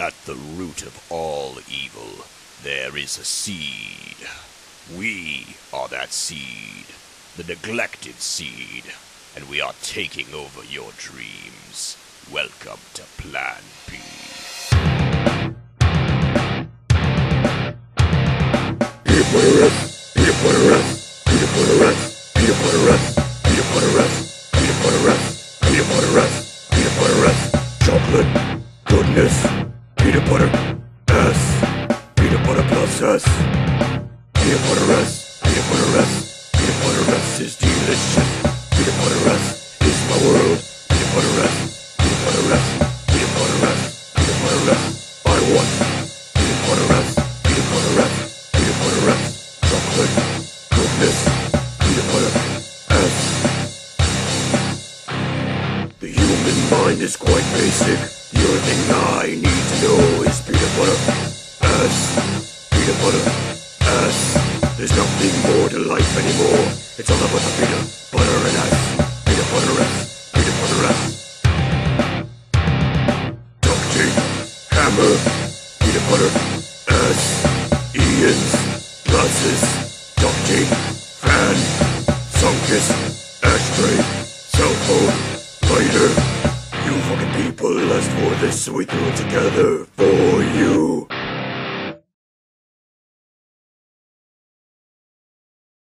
At the root of all evil, there is a seed. We are that seed, the neglected seed, and we are taking over your dreams. Welcome to Plan B. Peanut Butter Ass, Peanut Butter Ass, Peanut Butter Ass, Peanut Butter Ass, Peanut Butter Ass, Peanut Butter Ass, Peanut Butter Ass, Peanut Butter Ass, chocolate, goodness, Peanut Butter Ass, Peanut Butter Plus Ass. Peanut Butter Ass, Peanut Butter Ass, Peanut Butter Ass is delicious. Peanut Butter Ass is my world. Peanut Butter Ass, Peanut Butter Ass, Peanut Butter Ass, Peanut Butter Ass, I want Peanut Butter Ass, Peanut Butter Ass, Peanut Butter Ass, chocolate, goodness, Peanut Butter Ass. The human mind is quite basic. The only thing I need to know is Peanut Butter Ass, Peanut Butter Ass. There's nothing more to life anymore. It's all about the peanut butter and ass. Peanut butter ass, peanut butter ass. Duct tape, hammer, peanut butter ass. Ian's glasses, duct tape, fan, sunkiss, ashtray, cell phone, lighter. You fucking people asked for this, so we threw it together for you.